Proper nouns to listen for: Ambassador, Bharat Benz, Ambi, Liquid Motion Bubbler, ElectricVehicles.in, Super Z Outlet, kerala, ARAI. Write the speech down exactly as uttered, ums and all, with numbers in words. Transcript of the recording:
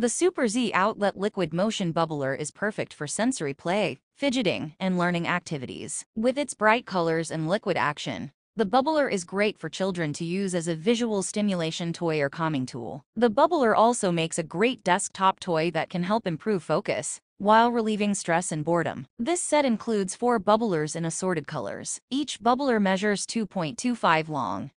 The Super Z Outlet Liquid Motion Bubbler is perfect for sensory play, fidgeting, and learning activities. With its bright colors and liquid action, the bubbler is great for children to use as a visual stimulation toy or calming tool. The bubbler also makes a great desktop toy that can help improve focus while relieving stress and boredom. This set includes four bubblers in assorted colors. Each bubbler measures two point two five long